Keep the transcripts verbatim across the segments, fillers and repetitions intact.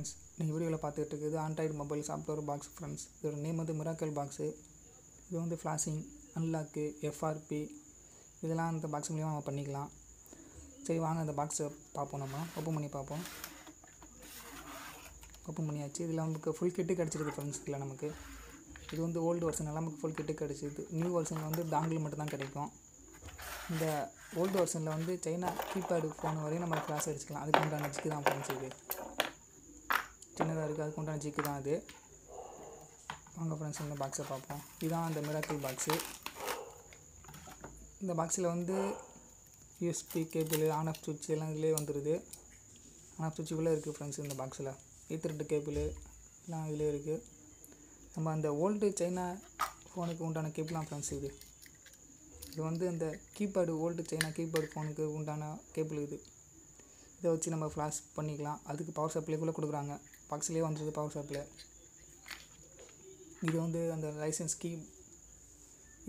Friends நீங்கள் வீடியோவில் பார்த்துக்கிட்டு இருக்குது Android mobile software box friends. இதோட நேம் வந்து மிராக்கல் பாக்ஸு. இது வந்து ஃப்ளாஷிங், அன்லாக்கு, எஃப்ஆர்பி இதெல்லாம் அந்த பாக்ஸ் மூலிமா நம்ம பண்ணிக்கலாம். சரி வாங்க அந்த பாக்ஸை பார்ப்போம். நம்ம ஓப்பன் பண்ணி பார்ப்போம். ஓப்பன் பண்ணியாச்சு. இதில் நமக்கு ஃபுல் கிட்டு கிடச்சிருக்கு ஃப்ரெண்ட்ஸ். இதில் நமக்கு இது வந்து ஓல்டு வெர்ஷன் எல்லாம் நமக்கு ஃபுல் கிட்டு கிடச்சிருக்கு. நியூ வெர்ஷனில் வந்து டாங்கில் மட்டும்தான் கிடைக்கும். இந்த ஓல்டு வெர்ஷனில் வந்து சைனா கீபேடு ஃபோன் வரையும் நம்ம ஃப்ளாஷ் அடிச்சுக்கலாம். அதுக்கு உண்டான ஜிக்கு தான் ஃப்ரெண்ட்ஸ். இது சின்னதாக இருக்குது, அதுக்கு உண்டான ஜிக்கு தான் அது. வாங்க ஃப்ரெண்ட்ஸ் இந்த பாக்ஸை பார்ப்போம். இதுதான் அந்த மிராக்கல் பாக்ஸு. இந்த பாக்ஸில் வந்து யூஎஸ்பி கேபிள், ஆன் ஆஃப் சுவிட்ச் எல்லாம் இதிலே வந்துடுது. ஆன் ஆஃப் சுவிட்ச் உள்ளே இருக்குது ஃப்ரெண்ட்ஸ். இந்த பாக்ஸில் ஈத்தர்நெட் கேபிள் எல்லாம் இதிலே இருக்குது. நம்ம அந்த ஓல்டு சைனா ஃபோனுக்கு உண்டான கேபிள்லாம் ஃப்ரெண்ட்ஸ் இது. இது வந்து அந்த கீபேடு ஓல்டு சைனா கீபேடு ஃபோனுக்கு உண்டான கேபிள் இது. இதை வச்சு நம்ம ஃப்ளாஷ் பண்ணிக்கலாம். அதுக்கு பவர் சப்ளைக்குள்ளே கொடுக்குறாங்க. பாக்ஸ்லேயே வந்துடுது பவர் சப்ளை. இது வந்து அந்த லைசன்ஸ் கீ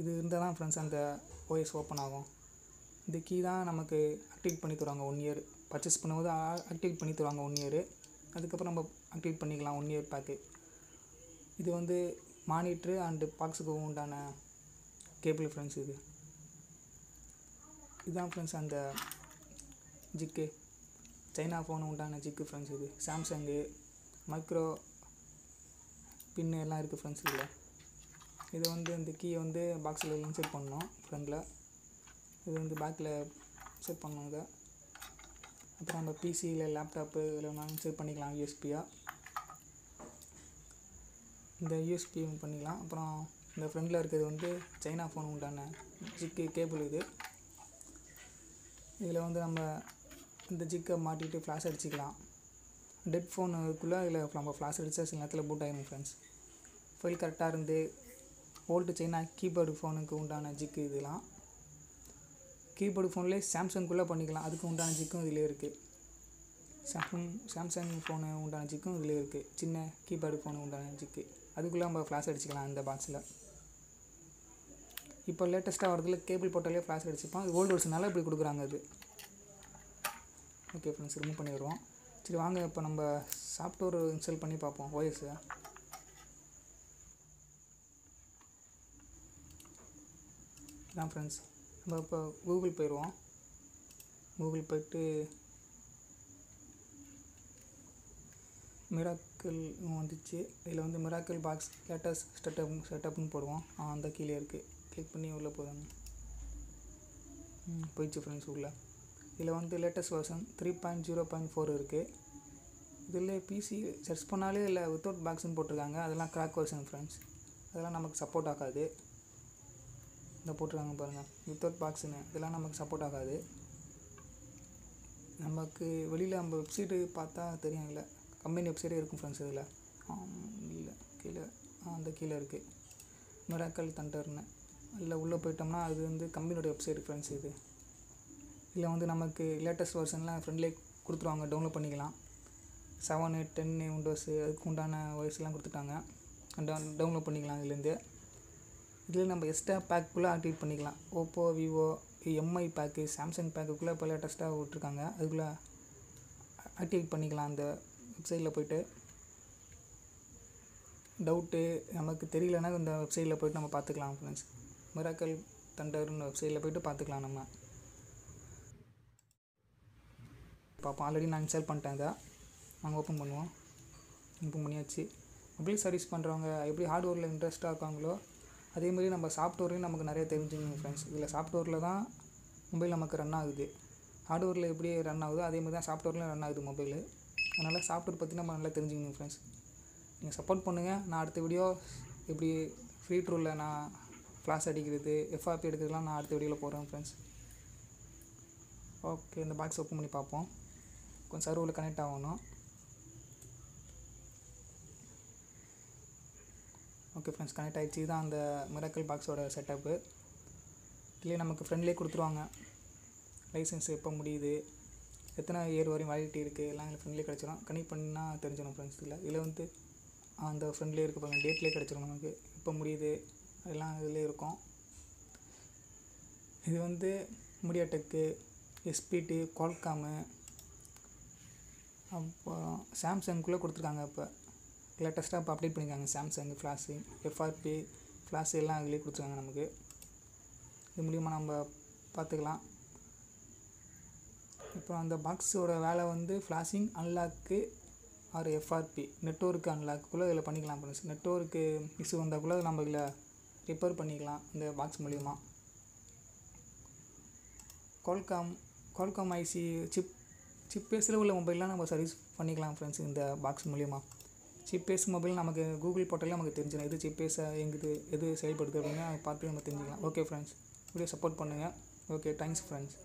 இது இருந்தால் தான் ஃப்ரெண்ட்ஸ் அந்த ஓஎஸ் ஓப்பன் ஆகும். இந்த கீ தான் நமக்கு ஆக்டிவேட் பண்ணி தருவாங்க. ஒன் இயர் பர்ச்சேஸ் பண்ணும்போது ஆக்டிவேட் பண்ணி தருவாங்க ஒன் இயர். அதுக்கப்புறம் நம்ம ஆக்டிவேட் பண்ணிக்கலாம் ஒன் இயர் பேக்கு. இது வந்து மானிட்ரு அண்டு பாக்ஸுக்கு உண்டான கேபிள் ஃப்ரெண்ட்ஸ் இது. இதுதான் ஃப்ரெண்ட்ஸ் அந்த ஜிக்கு சைனா ஃபோனு உண்டான ஜிக்கு ஃப்ரெண்ட்ஸ் இது. சாம்சங்கு மைக்ரோ பின்னு எல்லாம் இருக்குது ஃப்ரெண்ட்ஸ் இதில். இது வந்து இந்த கீயை வந்து பாக்ஸில் இன்செர்ட் பண்ணணும் ஃப்ரண்டில். இது வந்து பேக்கில் செட் பண்ணணும். இதை அப்புறம் நம்ம பிசியில் லேப்டாப்பு இதில் ஒன்றும் இன்செர்ட் பண்ணிக்கலாம் யூஎஸ்பியாக. இந்த யூஎஸ்பி பண்ணிக்கலாம். அப்புறம் இந்த ஃப்ரண்டில் இருக்கிறது வந்து சைனா ஃபோன் உண்டான ஜிக்கு கேபிள் இது. இதில் வந்து நம்ம இந்த ஜிக்கை மாட்டிகிட்டு ஃப்ளாஷ் அடிச்சுக்கலாம். டெட் ஃபோனுக்குள்ளே இதில் நம்ம ஃப்ளாஷ் அடித்தா சில நேரத்தில் பூட் ஆகிடும் ஃப்ரெண்ட்ஸ். ஃபைல் கரெக்டாக இருந்து ஓல்டு சைனா கீபேர்டு ஃபோனுக்கு உண்டான ஜிக்கு இதெல்லாம் கீபேர்டு ஃபோன்லேயே சாம்சங்குள்ளே பண்ணிக்கலாம். அதுக்கு உண்டான ஜிக்கும் இதிலே இருக்குது. சாம்சங் சாம்சங் ஃபோனு உண்டான ஜிக்கும் இதிலே இருக்குது. சின்ன கீபேர்டு ஃபோனு உண்டான ஜிக்கு அதுக்குள்ளே நம்ம ஃப்ளாஷ் அடிச்சுக்கலாம் இந்த பாக்ஸில். இப்போ லேட்டஸ்ட்டாக வரதுல கேபிள் போட்டாலே ஃப்ளாஷ் அடிச்சுப்போம். அது ஓல்டு வருஷனால இப்படி கொடுக்குறாங்க அது. ஓகே ஃப்ரெண்ட்ஸ் ரிமூவ் பண்ணிடுவோம். சரி வாங்க இப்போ நம்ம சாஃப்ட்வேர் இன்ஸ்டால் பண்ணி பார்ப்போம் ஓஎஸ்ஸை. இதான் ஃப்ரெண்ட்ஸ் நம்ம இப்போ கூகுள் போயிடுவோம். கூகுள் போயிட்டு மிராக்கல் வந்துச்சு. இதில் வந்து மிராக்கல் பாக்ஸ் லேட்டஸ்ட் ஸ்டெட்டப் ஸ்டெட்டப்னு போடுவோம். அந்த கீழே இருக்குது. கிளிக் பண்ணி உள்ளே போதும் போயிடுச்சு ஃப்ரெண்ட்ஸ் உள்ளே. இதில் வந்து latest version three point zero point four இருக்குது. இதில் பிசி சர்ச் பண்ணாலே இல்லை வித்தவுட் பாக்ஸ்ன்னு போட்டிருக்காங்க. அதெல்லாம் கிராக் வெர்ஷன் ஃப்ரெண்ட்ஸ். அதெல்லாம் நமக்கு சப்போர்ட் ஆகாது. இதை போட்டிருக்காங்க பாருங்கள் வித்தவுட் பாக்ஸுன்னு. இதெல்லாம் நமக்கு சப்போர்ட் ஆகாது. நமக்கு வெளியில் நம்ம வெப்சைட்டு பார்த்தா தெரியும். இல்லை கம்பெனி வெப்சைட்டே இருக்கும் ஃப்ரெண்ட்ஸ் இதில். இல்லை கீழே அந்த கீழே இருக்குது மிராக்கல் தண்டர்னு. இல்லை உள்ளே போயிட்டோம்னா அது வந்து கம்பெனியோட வெப்சைட் ஃப்ரெண்ட்ஸ் இது. இதில் வந்து நமக்கு லேட்டஸ்ட் வெர்ஷன்லாம் ஃப்ரெண்ட்லேயே கொடுத்துருவாங்க. டவுன்லோட் பண்ணிக்கலாம். செவன் எயிட் டென்னு விண்டோஸு அதுக்கு உண்டான ஓஎஸ்லாம் கொடுத்துட்டாங்க. டவுன் டவுன்லோட் பண்ணிக்கலாம் இதுலேருந்து. இதில் நம்ம எக்ஸ்ட்ரா பேக்குள்ளே ஆக்டிவேட் பண்ணிக்கலாம். Oppo, Vivo, Mi pack, Samsung பேக்குக்குள்ளே இப்போ லேட்டஸ்ட்டாக விட்டுருக்காங்க. அதுக்குள்ளே ஆக்டிவேட் பண்ணிக்கலாம் அந்த வெப்சைட்டில் போய்ட்டு. டவுட்டு நமக்கு தெரியலன்னா இந்த வெப்சைட்டில் போய்ட்டு நம்ம பார்த்துக்கலாம் ஃப்ரெண்ட்ஸ். மிராக்கல் தண்டர்னு வெப்சைட்டில் போய்ட்டு பார்த்துக்கலாம் நம்ம பார்ப்போம். ஆல்ரெடி நான் இன்ஸ்டால் பண்ணிட்டேன். இதை நாங்கள் ஓப்பன் பண்ணுவோம். ஓப்பன் பண்ணியாச்சு. மொபைல் சர்வீஸ் பண்ணுறவங்க எப்படி ஹார்ட்வேரில் இன்ட்ரெஸ்ட்டாக இருக்காங்களோ அதேமாதிரி நம்ம சாஃப்ட்வேர்லையும் நமக்கு நிறைய தெரிஞ்சுங்க ஃப்ரெண்ட்ஸ். இதில் சாஃப்ட்வேரில் தான் மொபைல் நமக்கு ரன் ஆகுது. ஹார்ட்வேரில் எப்படி ரன் ஆகுதோ அதேமாதிரி தான் சாஃப்ட்வேர்லையும் ரன் ஆகுது மொபைல். அதனால் சாஃப்ட்வேர் பற்றி நம்ம நல்லா தெரிஞ்சுக்கணும் ஃப்ரெண்ட்ஸ். நீங்கள் சப்போர்ட் பண்ணுங்கள். நான் அடுத்த வீடியோ எப்படி ஃப்ரீ ட்ரூவில் நான் ஃப்ளாஷ் அடிக்கிறது, எஃப்ஆர்பி எடுக்கிறதுலாம் நான் அடுத்த வீடியோவில் போகிறேன் ஃப்ரெண்ட்ஸ். ஓகே இந்த பாக்ஸ் ஓப்பன் பண்ணி பார்ப்போம். கொஞ்சம் சர்வரில் கனெக்ட் ஆகணும். ஓகே ஃப்ரெண்ட்ஸ் கனெக்ட் ஆகிடுச்சு. இதுதான் அந்த மிராக்கல் பாக்ஸோட செட்டப்பு. இல்லையே நமக்கு ஃப்ரெண்ட்லேயே கொடுத்துருவாங்க. லைசன்ஸ் எப்போ முடியுது, எத்தனை இயர் வரையும் வாலிட்டி இருக்குது எல்லாம் எங்கள் ஃப்ரெண்ட்லேயே கிடச்சிடும். கனெக்ட் பண்ணால் தெரிஞ்சிடும் ஃப்ரெண்ட்ஸ். இல்லை இதில் வந்து அந்த ஃப்ரெண்ட்லேயே இருக்க பாருங்கள் டேட்லேயே கிடச்சிடும் நமக்கு. எப்போ முடியுது எல்லாம் இதிலே இருக்கும். இது வந்து மீடியா டெக்கு, எஸ்பிடி, குவால்காமு, அப்புறம் சாம்சங்குள்ளே கொடுத்துருக்காங்க. இப்போ லேட்டஸ்ட்டாக இப்போ அப்டேட் பண்ணியிருக்காங்க. சாம்சங் ஃப்ளாஷு எஃப்ஆர்பி ஃப்ளாஷு எல்லாம் அதிலே கொடுத்துருக்காங்க. நமக்கு இது மூலிமா நம்ம பார்த்துக்கலாம். அப்புறம் அந்த பாக்ஸோட வேலை வந்து flashing unlock or FRP network அன்லாக்குள்ளே இதில் பண்ணிக்கலாம். பண்ணு நெட்வொர்க்கு இஷ்யூ வந்தால் கூட நம்ம இதில் ரிப்பேர் பண்ணிக்கலாம் இந்த பாக்ஸ் மூலிமா. Qualcomm Qualcomm ஐசி சிப் சிப்பேஸில் உள்ள மொபைல்லாம் நம்ம சர்வீஸ் பண்ணிக்கலாம் ஃப்ரெண்ட்ஸ் இந்த பாக்ஸ் மூலிமா. சிப்பேஸ் மொபைல் நமக்கு கூகுள் போர்ட்டலில் நமக்கு தெரிஞ்சிடும் எது சிப்பேஸை எங்குது எது செயல்படுது அப்படின்னு பார்த்து நம்ம தெரிஞ்சுக்கலாம். ஓகே ஃப்ரெண்ட்ஸ், வீடியோ சப்போர்ட் பண்ணுங்கள். Okay, thanks friends.